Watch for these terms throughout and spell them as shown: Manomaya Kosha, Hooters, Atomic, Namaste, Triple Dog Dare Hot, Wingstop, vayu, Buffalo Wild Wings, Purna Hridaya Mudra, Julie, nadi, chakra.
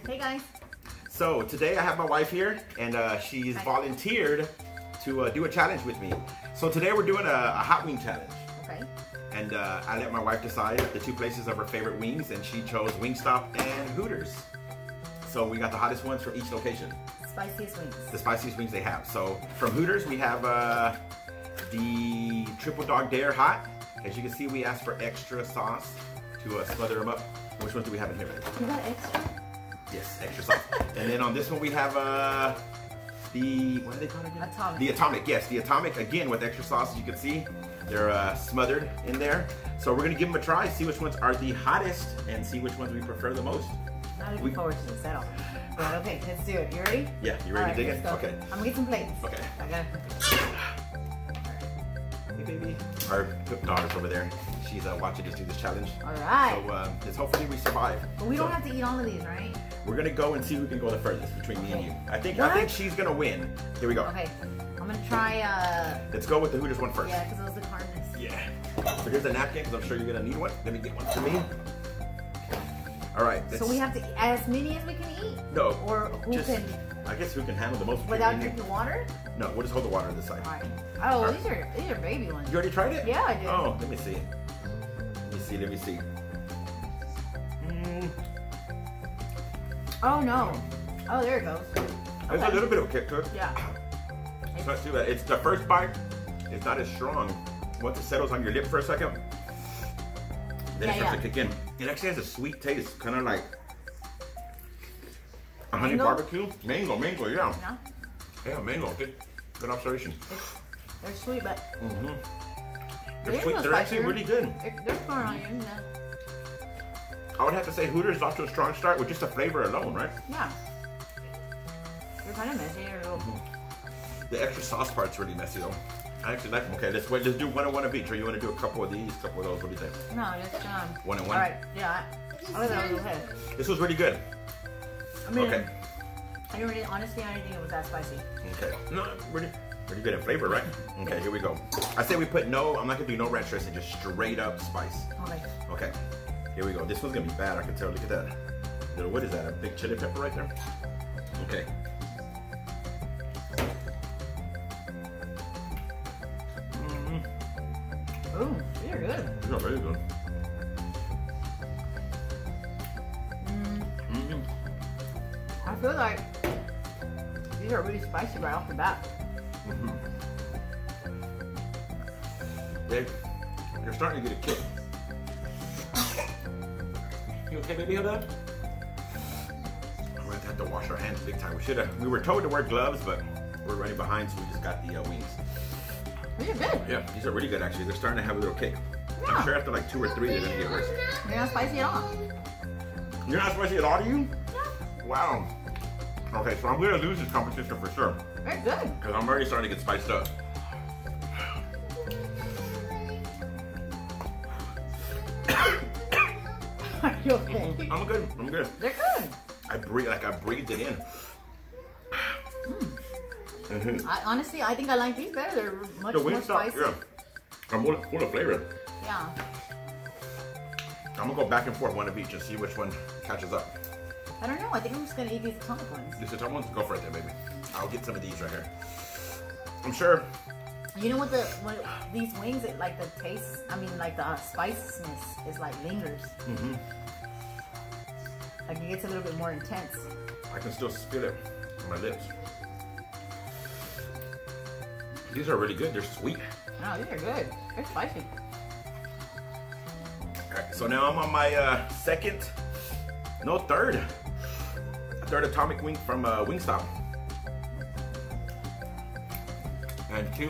morning. Hey guys. So today I have my wife here, and she's volunteered to do a challenge with me. So today we're doing a hot wing challenge. Okay. And I let my wife decide the two places of her favorite wings, and she chose Wingstop and Hooters. So we got the hottest ones from each location. Spiciest wings. The spiciest wings they have. So from Hooters we have the Triple Dog Dare Hot. As you can see, we asked for extra sauce to smother them up. Which ones do we have in here? You got extra? Yes, extra sauce. And then on this one we have the, what are they called again? Atomic. The Atomic, yes. The Atomic, again, with extra sauce, as you can see. They're smothered in there. So we're gonna give them a try, see which ones are the hottest, and see which ones we prefer the most. Not looking forward to this at all. But okay, let's do it. You ready? Yeah, you ready to dig in? Okay. I'm gonna get some plates. Okay. Hey baby. Our daughter's over there. She's watching us do this challenge. All right. So it's hopefully we survive. But we don't have to eat all of these, right? We're gonna go and see who can go the furthest between me and you. I think she's gonna win. Here we go. Okay. I'm gonna try. Let's go with the Hooters one first. Yeah, because it was the hardness. Yeah. So here's a napkin because I'm sure you're gonna need one. Let me get one for me. All right. So we have to eat as many as we can eat. No. Or who can? I guess who can handle the most? Without drinking water? No, we'll just hold the water on this side. All right. Oh, all right. these are baby ones. You already tried it? Yeah, I did. Oh, let me see. Let me see. Oh no. Oh, there it goes. Okay. There's a little bit of a kick to it. Yeah. It's not too bad. It's the first bite. It's not as strong. Once it settles on your lip for a second, then it starts to kick in. It actually has a sweet taste, kind of like a honey barbecue. Mango, yeah. Yeah, mango. Good observation. They're sweet, but they're actually really good. They're far on you. I would have to say Hooters is off to a strong start with just the flavor alone, right? Yeah. They're kind of messy. The extra sauce part's really messy though. I actually like them. Okay, let's wait. Let's do one of each, or you want to do a couple of these, couple of those? What do you think? No, just one and one. All right. Yeah. This was really good. I mean, okay. I didn't think it was that spicy. Okay. No, pretty good in flavor, right? Okay, here we go. I say we put I'm not gonna do no ranch dressing, just straight up spice. Okay. Okay. Here we go. This one's gonna be bad, I can tell. Look at that. What is that? A big chili pepper right there? Okay. Oh, these are good. These are very good. I feel like these are really spicy right off the bat. Dave, you're starting to get a kick. You okay, baby? Hold up. We're going to have to wash our hands big time. We were told to wear gloves, but we're running behind, so we just got the wings. These are good. Yeah, these are really good, actually. They're starting to have a little kick. Yeah. I'm sure after like two or three, they're going to get worse. They're not spicy at all. You're not spicy at all, do you? Yeah. Wow. Okay, so I'm going to lose this competition for sure. They're good. Because I'm already starting to get spiced up. Are you okay? I'm good. They're good. I breathed it in. I think I like these better. They're much more spicy. Yeah. I'm full of flavor. Yeah. I'm going to go back and forth, one of each, and see which one catches up. I don't know. I think I'm just going to eat these Atomic ones. These Atomic ones? Go for it then, baby. I'll get some of these right here. I'm sure. You know what these wings, the spiciness is like lingers. Like it gets a little bit more intense. I can still feel it on my lips. These are really good. They're sweet. Wow, these are good. They're spicy. Alright, so now I'm on my third Atomic wing from Wingstop. And two.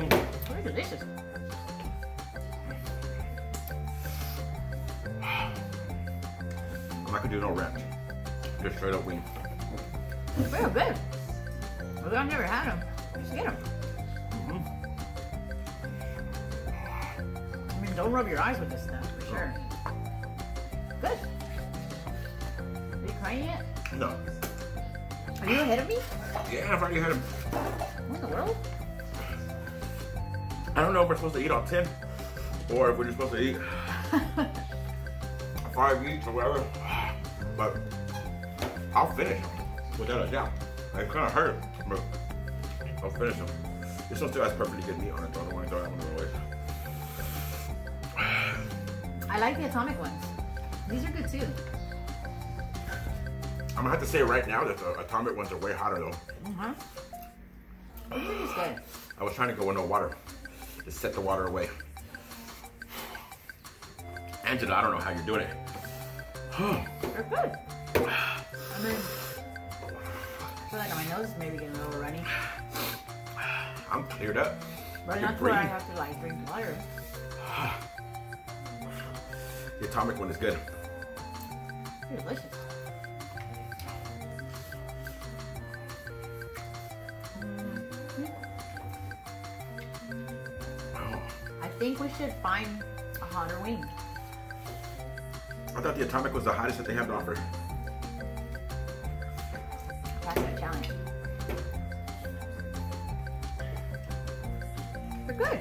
Very delicious. I'm not gonna do no ranch. Just straight up wing. They're good. Although I've never had them. Just get them. I mean, don't rub your eyes with this stuff for sure. Good. Are you crying yet? No. Are you ahead of me? Yeah, I've already had them. What in the world? I don't know if we're supposed to eat all 10 or if we're just supposed to eat 5 each or whatever, but I'll finish them, without a doubt. I kind of hurt them, but I'll finish them. This one still has perfectly good meat on it, though. I don't want to throw that one away. I like the Atomic ones. These are good too. I'm gonna have to say right now that the Atomic ones are way hotter though. Uh-huh. I was trying to go with no water. Just set the water away. Angela, I don't know how you're doing it. They're good. I mean, I feel like my nose is maybe getting a little runny. I'm cleared up. But not where I have to like drink water. The Atomic one is good. Delicious. I think we should find a hotter wing. I thought the Atomic was the hottest that they have to offer. That's our challenge. They're good.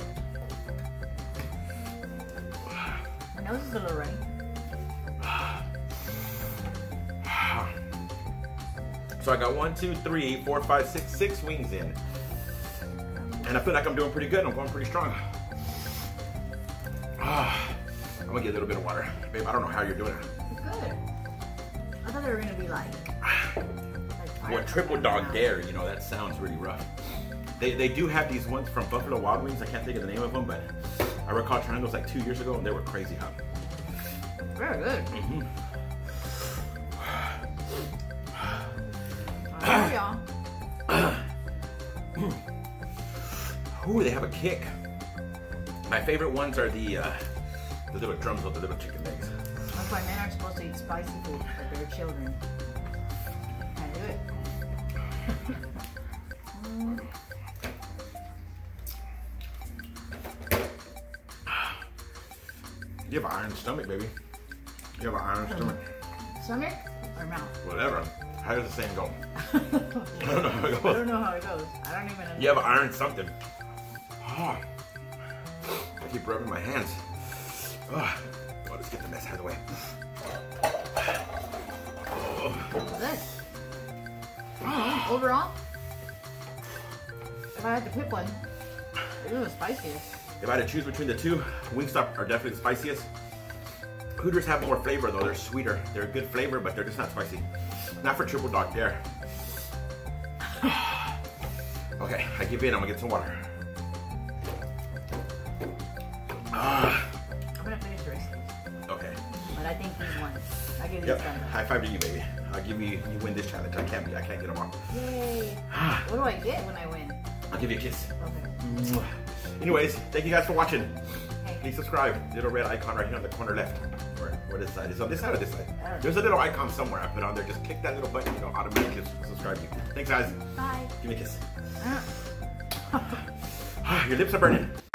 My nose is a little runny. So I got 6 wings in. And I feel like I'm doing pretty good. I'm going pretty strong. I'm gonna get a little bit of water. Babe, I don't know how you're doing it. It's good. I thought they were gonna be like Triple Dog Dare, you know, that sounds really rough. They do have these ones from Buffalo Wild Wings. I can't think of the name of them, but I recall trying those like 2 years ago and they were crazy hot. Very good. Mm-hmm. All right, y'all. Ooh, they have a kick. My favorite ones are the little drums with the little chicken legs. That's why men aren't supposed to eat spicy food, but they're children. I do it. You have an iron stomach, baby. You have an iron stomach. Stomach or mouth? Whatever. How does the saying go? I don't know how it goes. I don't know how it goes. I don't even know. You have an iron something. Oh. I keep rubbing my hands. Oh, well, let's get the mess out of the way. What's this? Overall, if I had to pick one, it was the spiciest. If I had to choose between the two, Wingstop are definitely the spiciest. Hooters have more flavor though, they're sweeter. They're a good flavor, but they're just not spicy. Not for Triple Dog Dare. Okay, I give in, I'm gonna get some water. I'm gonna finish the rest of these. Okay. But I think these ones. I'll give you yep. Some. High five to you, baby. I'll give you win this challenge. I can't get them all. Yay. What do I get when I win? I'll give you a kiss. Okay. Anyways, thank you guys for watching. Hey. Please subscribe. Little red icon right here on the corner left. Or this side. It's on this side or this side. There's a little icon somewhere I put on there. Just click that little button, it'll automatically subscribe to you. Thanks guys. Bye. Give me a kiss. Your lips are burning.